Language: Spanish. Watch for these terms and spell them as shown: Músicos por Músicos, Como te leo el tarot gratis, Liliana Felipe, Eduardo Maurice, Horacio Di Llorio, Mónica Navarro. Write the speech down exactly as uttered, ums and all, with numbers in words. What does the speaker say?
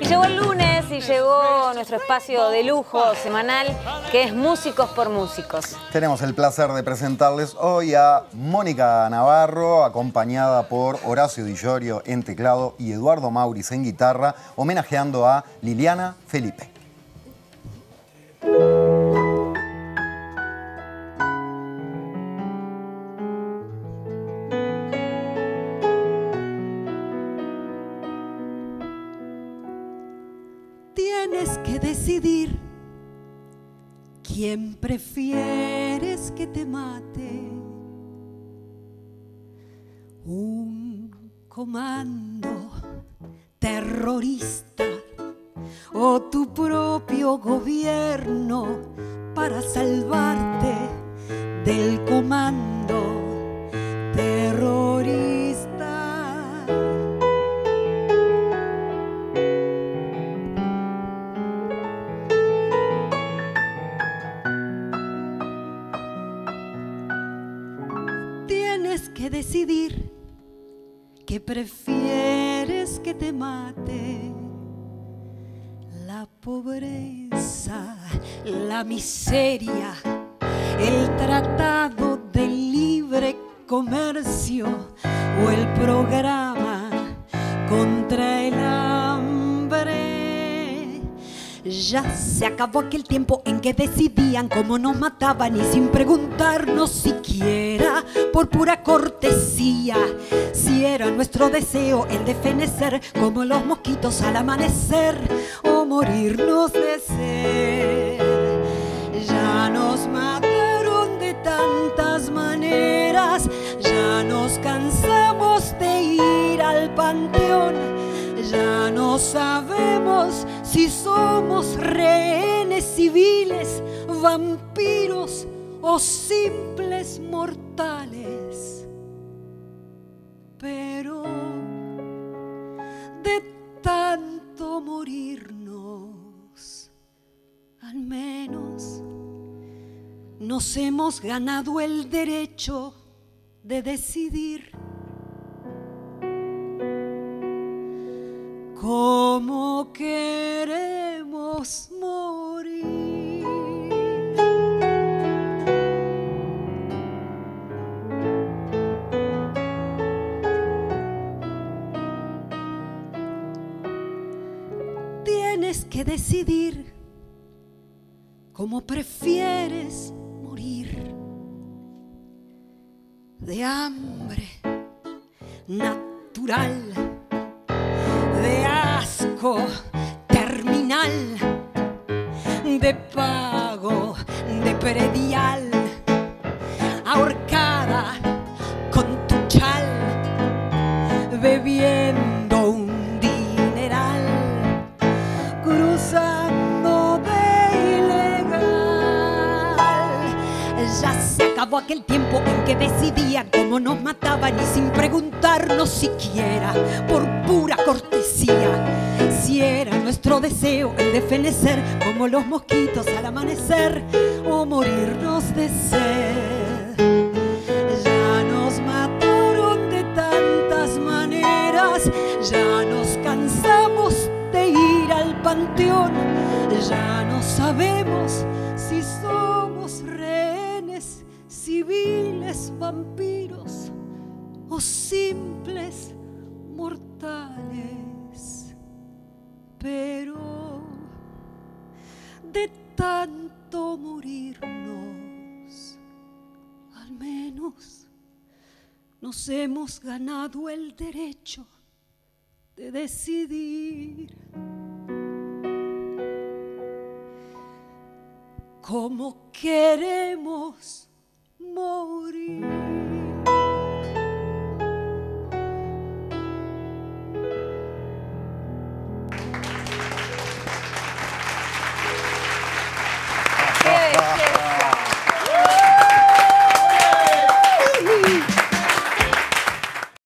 Y llegó el lunes y llegó nuestro espacio de lujo semanal que es Músicos por Músicos. Tenemos el placer de presentarles hoy a Mónica Navarro, acompañada por Horacio Di Llorio en teclado y Eduardo Maurice en guitarra, homenajeando a Liliana Felipe. Tienes que decidir quién prefieres que te mate, un comando terrorista o tu propio gobierno para salvarte del comando terrorista. Tienes que decidir que prefieres que te mate. La pobreza, la miseria, el tratado de libre comercio o el programa contra el hambre. Ya se acabó aquel tiempo en que decidían cómo nos mataban y sin preguntarnos siquiera por pura cortesía. Si era nuestro deseo el de fenecer como los mosquitos al amanecer, morirnos de sed. Ya nos mataron de tantas maneras, ya nos cansamos de ir al panteón, ya no sabemos si somos rehenes civiles, vampiros o simples mortales. Pero de tanto morirnos, al menos nos hemos ganado el derecho de decidir cómo queremos morir. Tienes que decidir ¿cómo prefieres morir? ¿De hambre natural, de asco terminal, de pago de predial, ahorcada con tu chal, bebiendo un dineral, cruzando? Ya se acabó aquel tiempo en que decidían cómo nos mataban y sin preguntarnos siquiera por pura cortesía. Si era nuestro deseo el de fenecer como los mosquitos al amanecer o morirnos de sed. Ya nos mataron de tantas maneras, ya nos cansamos de ir al panteón, ya no sabemos si somos rehenes civiles, vampiros o simples mortales. Pero de tanto morirnos, al menos nos hemos ganado el derecho de decidir cómo queremos morir.